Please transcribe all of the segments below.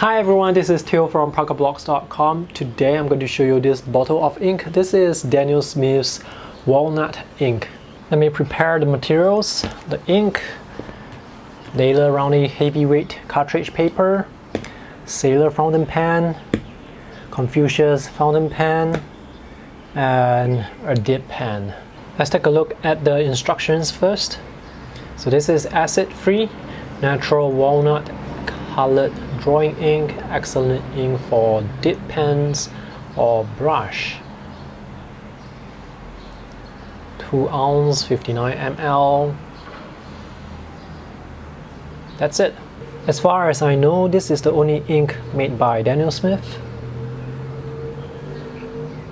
Hi everyone, this is Theo from parkablogs.com. Today I'm going to show you this bottle of ink. This is Daniel Smith's Walnut Ink. Let me prepare the materials. The ink, Naylor Rowney heavyweight cartridge paper, Sailor fountain pen, Confucius fountain pen, and a dip pen. Let's take a look at the instructions first. So this is acid-free, natural walnut colored drawing ink, excellent ink for dip pens or brush. 2 oz, 59 ml. That's it. As far as I know, this is the only ink made by Daniel Smith.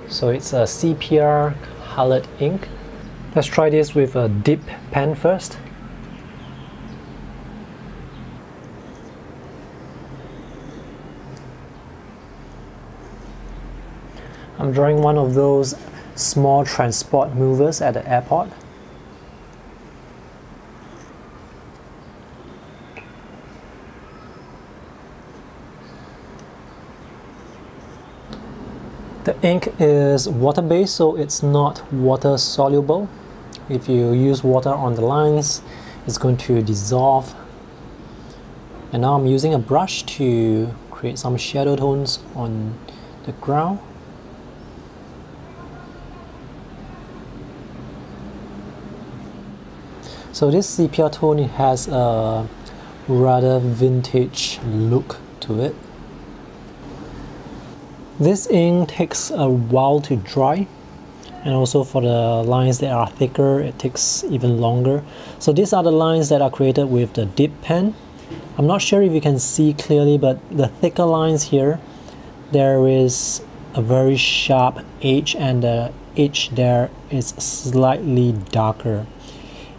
So it's a CPR colored ink. Let's try this with a dip pen first. I'm drawing one of those small transport movers at the airport. The ink is water-based, so it's not water-soluble. If you use water on the lines, it's going to dissolve. And now I'm using a brush to create some shadow tones on the ground. So this sepia tone, it has a rather vintage look to it. This ink takes a while to dry, and also for the lines that are thicker, it takes even longer. So these are the lines that are created with the dip pen. I'm not sure if you can see clearly, but the thicker lines here, there is a very sharp edge, and the edge there is slightly darker.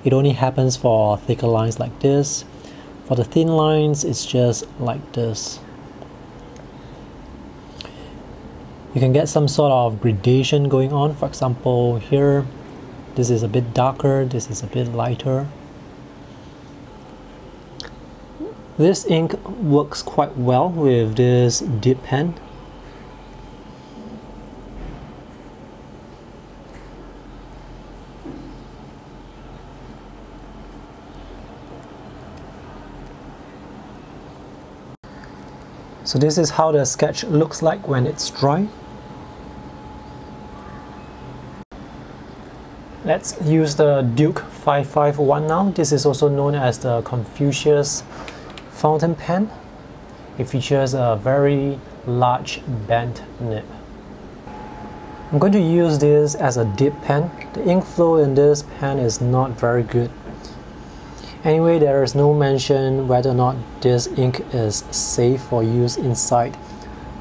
It only happens for thicker lines like this. For the thin lines, it's just like this. You can get some sort of gradation going on. For example, here, this is a bit darker, this is a bit lighter. This ink works quite well with this dip pen. So this is how the sketch looks like when it's dry. Let's use the Duke 551 now. This is also known as the Confucius fountain pen. It features a very large bent nib. I'm going to use this as a dip pen. The ink flow in this pen is not very good. Anyway, there is no mention whether or not this ink is safe for use inside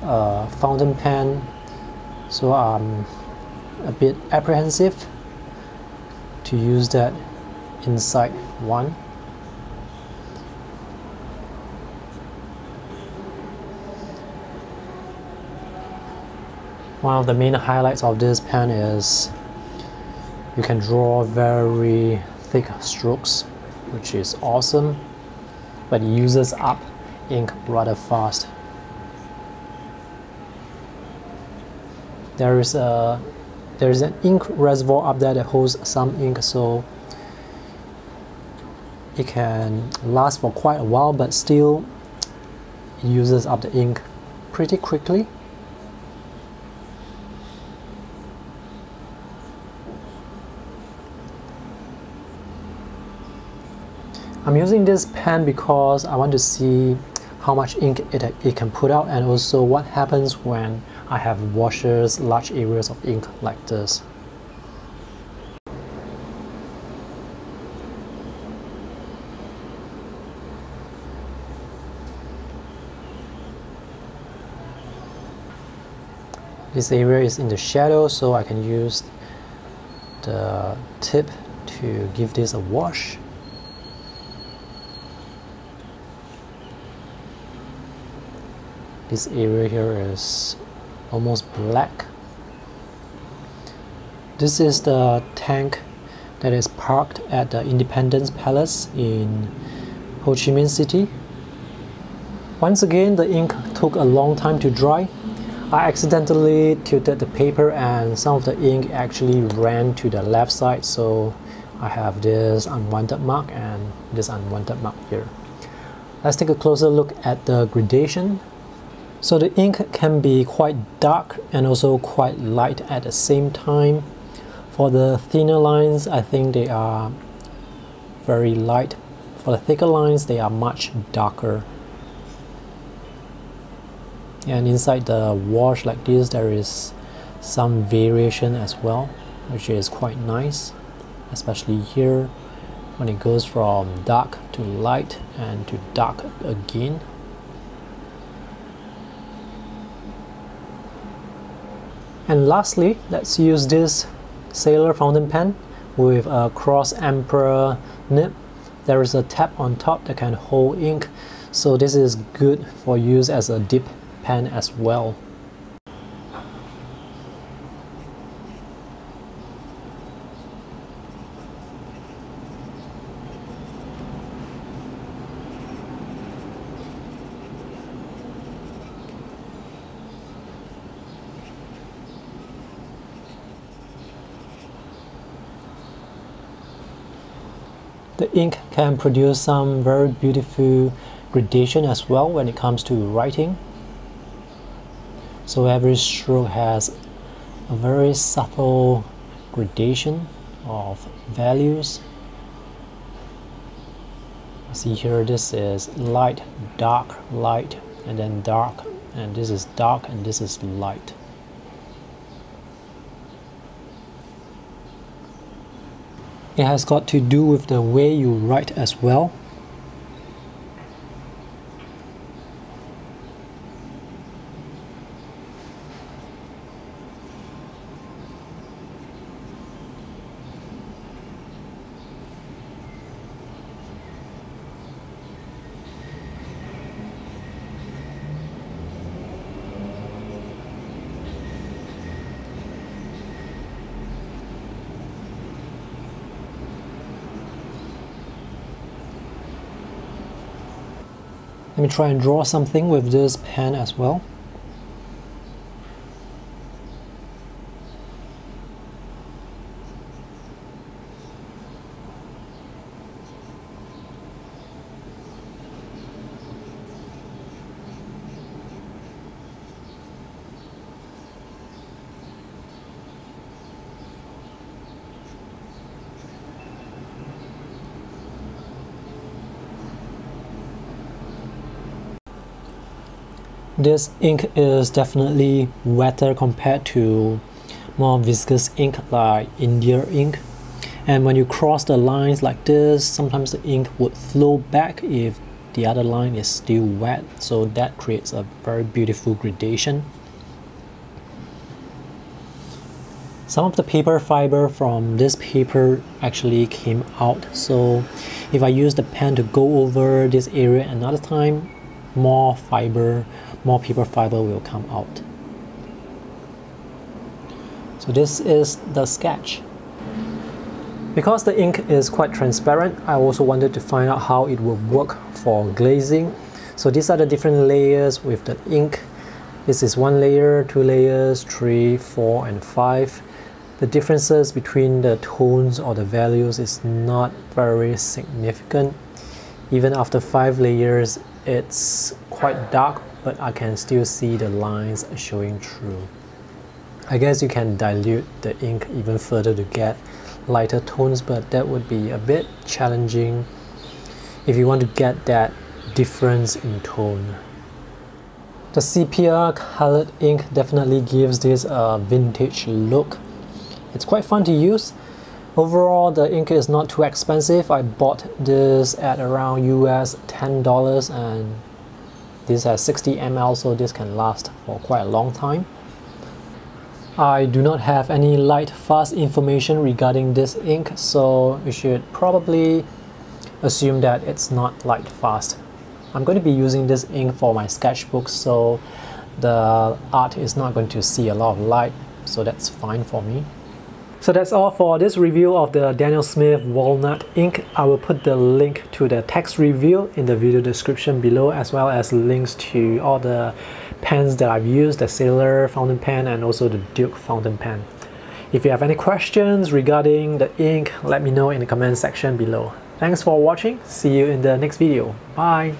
a fountain pen, so I'm a bit apprehensive to use that inside one. One of the main highlights of this pen is you can draw very thick strokes, which is awesome, but it uses up ink rather fast. There is an ink reservoir up there that holds some ink, so it can last for quite a while, but still it uses up the ink pretty quickly. I'm using this pen because I want to see how much ink it can put out, and also what happens when I have washes, large areas of ink like this. This area is in the shadow, so I can use the tip to give this a wash. This area here is almost black. This is the tank that is parked at the Independence Palace in Ho Chi Minh City. Once again, the ink took a long time to dry. I accidentally tilted the paper and some of the ink actually ran to the left side, so I have this unwanted mark and this unwanted mark here. Let's take a closer look at the gradation. So the ink can be quite dark and also quite light at the same time. For the thinner lines, I think they are very light. For the thicker lines, they are much darker. And inside the wash like this, there is some variation as well, which is quite nice, especially here when it goes from dark to light and to dark again. And lastly, let's use this Sailor fountain pen with a Cross Emperor nib. There is a tab on top that can hold ink, so this is good for use as a dip pen as well. The ink can produce some very beautiful gradation as well when it comes to writing. So every stroke has a very subtle gradation of values. See here, this is light, and then dark, and this is dark, and this is light. It has got to do with the way you write as well. Let me try and draw something with this pen as well. This ink is definitely wetter compared to more viscous ink like India ink, and when you cross the lines like this, sometimes the ink would flow back if the other line is still wet, so that creates a very beautiful gradation. Some of the paper fiber from this paper actually came out, so if I use the pen to go over this area another time, more paper fiber will come out. So this is the sketch. Because the ink is quite transparent, I also wanted to find out how it would work for glazing. So these are the different layers with the ink. This is one layer, two layers, three, four, and five. The differences between the tones or the values is not very significant. Even after 5 layers, it's quite dark, but I can still see the lines showing through. I guess you can dilute the ink even further to get lighter tones, but that would be a bit challenging if you want to get that difference in tone. The sepia colored ink definitely gives this a vintage look. It's quite fun to use. Overall, the ink is not too expensive. I bought this at around US $10, and this has 60 ml, so this can last for quite a long time. I do not have any light fast information regarding this ink, so you should probably assume that it's not light fast. I'm going to be using this ink for my sketchbook, so the art is not going to see a lot of light, so that's fine for me. So that's all for this review of the Daniel Smith Walnut Ink. I will put the link to the text review in the video description below, as well as links to all the pens that I've used, the Sailor fountain pen and also the Duke fountain pen. If you have any questions regarding the ink, let me know in the comment section below. Thanks for watching. See you in the next video. Bye!